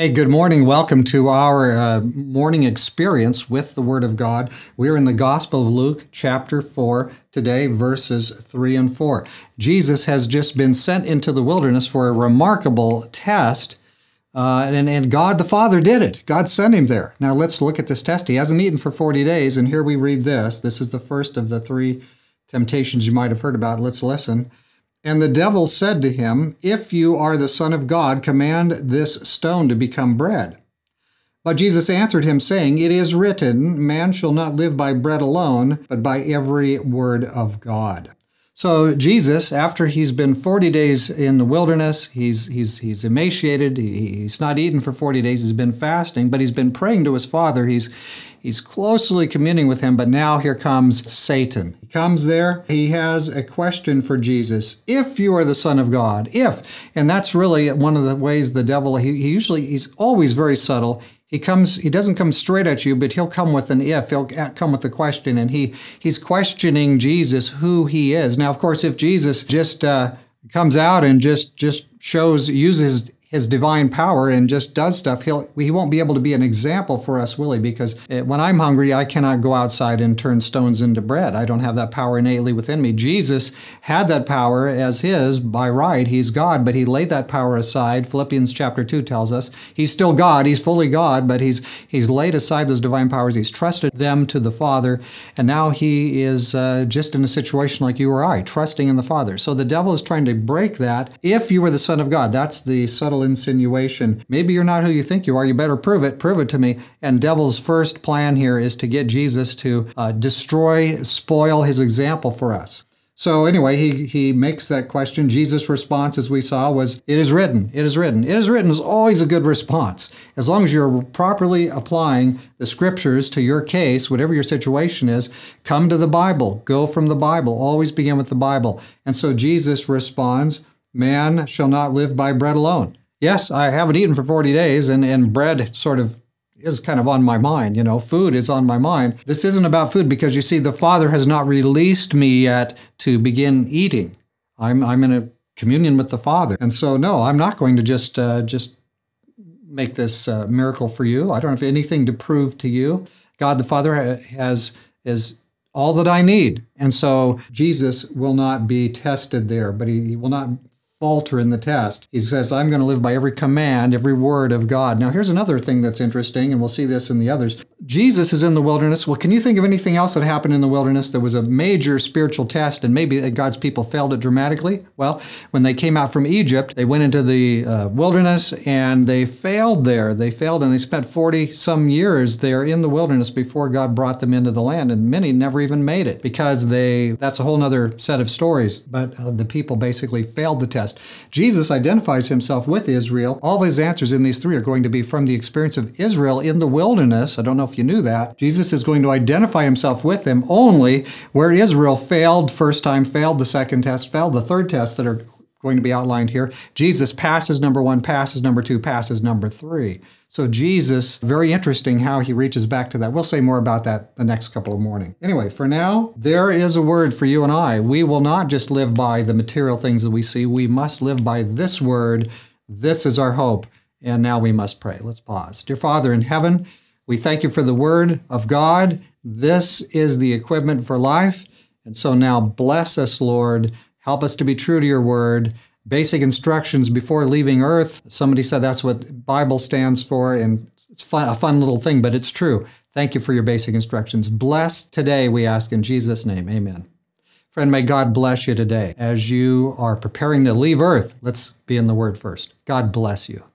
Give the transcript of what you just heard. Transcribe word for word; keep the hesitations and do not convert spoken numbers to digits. Hey, good morning. Welcome to our uh, morning experience with the Word of God. We're in the Gospel of Luke, chapter four, today, verses three and four. Jesus has just been sent into the wilderness for a remarkable test, uh, and, and God the Father did it. God sent him there. Now, let's look at this test. He hasn't eaten for forty days, and here we read this. This is the first of the three temptations you might have heard about. Let's listen. And the devil said to him, "If you are the Son of God, command this stone to become bread." But Jesus answered him, saying, "It is written, man shall not live by bread alone, but by every word of God." So Jesus, after he's been forty days in the wilderness, he's, he's, he's emaciated, he, he's not eaten for forty days, he's been fasting, but he's been praying to his Father, he's, he's closely communing with him, but now here comes Satan. He comes there, he has a question for Jesus. If you are the Son of God, if, and that's really one of the ways the devil, he, he usually, he's always very subtle. He comes. He doesn't come straight at you, but he'll come with an if. He'll come with a question, and he he's questioning Jesus, who he is. Now, of course, if Jesus just uh, comes out and just just shows, uses his divine power and just does stuff, he'll he won't be able to be an example for us, will he? Because when I'm hungry, I cannot go outside and turn stones into bread. I don't have that power innately within me. Jesus had that power as his by right. He's God, but he laid that power aside. Philippians chapter two tells us he's still God. He's fully God, but he's he's laid aside those divine powers. He's trusted them to the Father, and now he is uh, just in a situation like you or I, trusting in the Father. So the devil is trying to break that. If you were the Son of God, that's the subtle insinuation. Maybe you're not who you think you are. You better prove it. Prove it to me. And devil's first plan here is to get Jesus to uh, destroy, spoil his example for us. So anyway, he, he makes that question. Jesus' response, as we saw, was, "It is written, it is written." "It is written" is always a good response. As long as you're properly applying the scriptures to your case, whatever your situation is, come to the Bible. Go from the Bible. Always begin with the Bible. And so Jesus responds, "Man shall not live by bread alone." Yes, I haven't eaten for forty days, and, and bread sort of is kind of on my mind, you know, food is on my mind. This isn't about food because, you see, the Father has not released me yet to begin eating. I'm, I'm in a communion with the Father. And so, no, I'm not going to just, uh, just make this uh, miracle for you. I don't have anything to prove to you. God the Father has is all that I need. And so Jesus will not be tested there, but he, he will not falter in the test. He says, "I'm going to live by every command, every word of God." Now, here's another thing that's interesting, and we'll see this in the others. Jesus is in the wilderness. Well, can you think of anything else that happened in the wilderness that was a major spiritual test, and maybe God's people failed it dramatically? Well, when they came out from Egypt, they went into the uh, wilderness, and they failed there. They failed, and they spent forty-some years there in the wilderness before God brought them into the land, and many never even made it because they, that's a whole other set of stories, but uh, the people basically failed the test. Jesus identifies himself with Israel. All his answers in these three are going to be from the experience of Israel in the wilderness. I don't know if you knew that. Jesus is going to identify himself with them only where Israel failed first time, failed the second test, failed the third test that are going to be outlined here. Jesus passes number one, passes number two, passes number three. So Jesus, very interesting how he reaches back to that. We'll say more about that the next couple of mornings. Anyway, for now, there is a word for you and I. We will not just live by the material things that we see. We must live by this word. This is our hope. And now we must pray. Let's pause. Dear Father in heaven, we thank you for the word of God. This is the equipment for life. And so now bless us, Lord. Help us to be true to your word. Basic instructions before leaving earth. Somebody said that's what Bible stands for, and it's fun, a fun little thing, but it's true. Thank you for your basic instructions. Bless today, we ask in Jesus' name. Amen. Friend, may God bless you today. As you are preparing to leave earth, let's be in the word first. God bless you.